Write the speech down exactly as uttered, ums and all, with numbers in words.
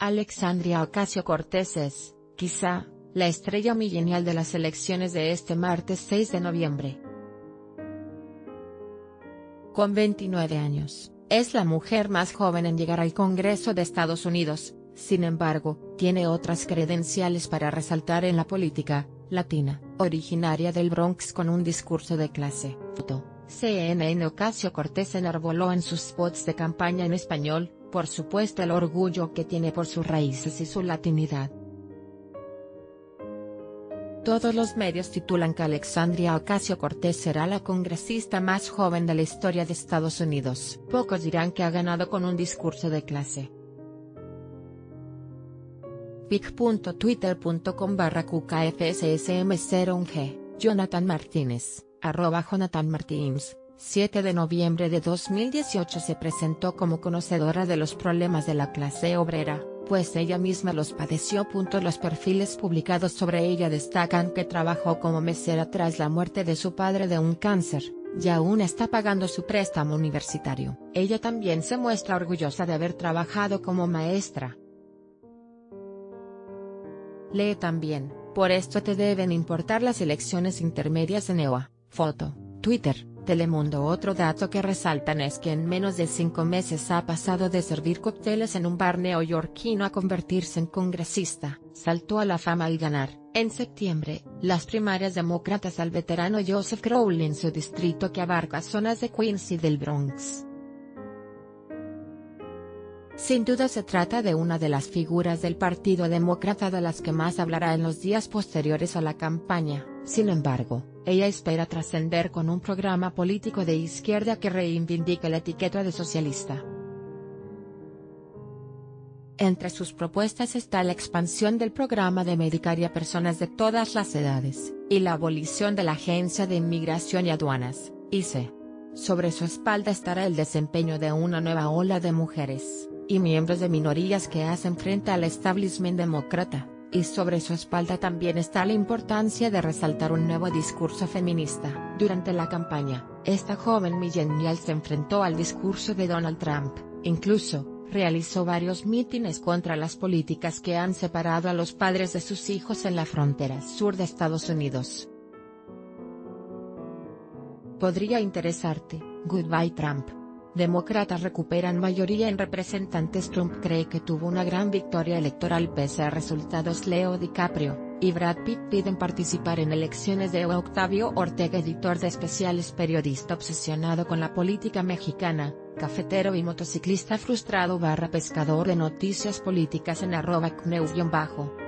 Alexandria Ocasio-Cortez es, quizá, la estrella milenial de las elecciones de este martes seis de noviembre. Con veintinueve años, es la mujer más joven en llegar al Congreso de Estados Unidos. Sin embargo, tiene otras credenciales para resaltar en la política. Latina, originaria del Bronx con un discurso de clase. C N N Ocasio-Cortez enarboló en sus spots de campaña en español, por supuesto, el orgullo que tiene por sus raíces y su latinidad. Todos los medios titulan que Alexandria Ocasio-Cortez será la congresista más joven de la historia de Estados Unidos. Pocos dirán que ha ganado con un discurso de clase. pic punto twitter punto com barra Q K F S S M cero uno G, Jonathan Martínez, arroba Jonathan Martínez, siete de noviembre de dos mil dieciocho se presentó como conocedora de los problemas de la clase obrera, pues ella misma los padeció. Los perfiles publicados sobre ella destacan que trabajó como mesera tras la muerte de su padre de un cáncer, y aún está pagando su préstamo universitario. Ella también se muestra orgullosa de haber trabajado como maestra. Lee también, por esto te deben importar las elecciones intermedias en E U A, foto, Twitter, Telemundo. Otro dato que resaltan es que en menos de cinco meses ha pasado de servir cócteles en un bar neoyorquino a convertirse en congresista. Saltó a la fama al ganar, en septiembre, las primarias demócratas al veterano Joseph Crowley en su distrito que abarca zonas de Queens y del Bronx. Sin duda se trata de una de las figuras del Partido Demócrata de las que más hablará en los días posteriores a la campaña. Sin embargo, ella espera trascender con un programa político de izquierda que reivindique la etiqueta de socialista. Entre sus propuestas está la expansión del programa de Medicare a personas de todas las edades, y la abolición de la Agencia de Inmigración y Aduanas, I C E. Sobre su espalda estará el desempeño de una nueva ola de mujeres y miembros de minorías que hacen frente al establishment demócrata, y sobre su espalda también está la importancia de resaltar un nuevo discurso feminista. Durante la campaña, esta joven millennial se enfrentó al discurso de Donald Trump, incluso, realizó varios mítines contra las políticas que han separado a los padres de sus hijos en la frontera sur de Estados Unidos. Podría interesarte, Goodbye Trump. Demócratas recuperan mayoría en representantes. Trump cree que tuvo una gran victoria electoral pese a resultados. Leo DiCaprio y Brad Pitt piden participar en elecciones de E U A. Octavio Ortega, editor de especiales, periodista obsesionado con la política mexicana, cafetero y motociclista frustrado barra pescador de noticias políticas en arroba cneu guión bajo.